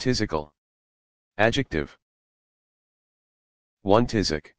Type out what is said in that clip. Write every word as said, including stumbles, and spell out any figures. Phthisical. Adjective. one. Phthisic.